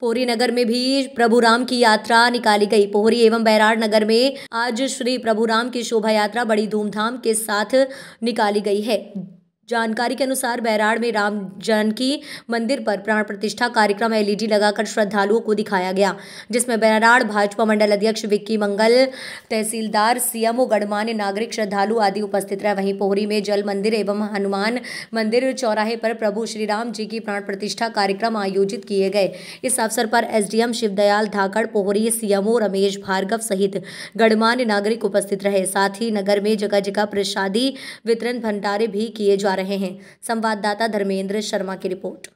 पोहरी नगर में भी प्रभुराम की यात्रा निकाली गई। पोहरी एवं बैराड़ नगर में आज श्री प्रभुराम की शोभा यात्रा बड़ी धूमधाम के साथ निकाली गई है। जानकारी के अनुसार बैराड़ में राम जानकी मंदिर पर प्राण प्रतिष्ठा कार्यक्रम LED लगाकर श्रद्धालुओं को दिखाया गया, जिसमें बैराड़ भाजपा मंडल अध्यक्ष विक्की मंगल, तहसीलदार, CMO, गणमान्य नागरिक, श्रद्धालु आदि उपस्थित रहे। वहीं पोहरी में जल मंदिर एवं हनुमान मंदिर चौराहे पर प्रभु श्री राम जी की प्राण प्रतिष्ठा कार्यक्रम आयोजित किए गए। इस अवसर पर SDM शिवदयाल धाकड़, पोहरी CMO रमेश भार्गव सहित गणमान्य नागरिक उपस्थित रहे। साथ ही नगर में जगह जगह प्रसादी वितरण भंडारे भी किए जा रहे हैं। संवाददाता धर्मेंद्र शर्मा की रिपोर्ट।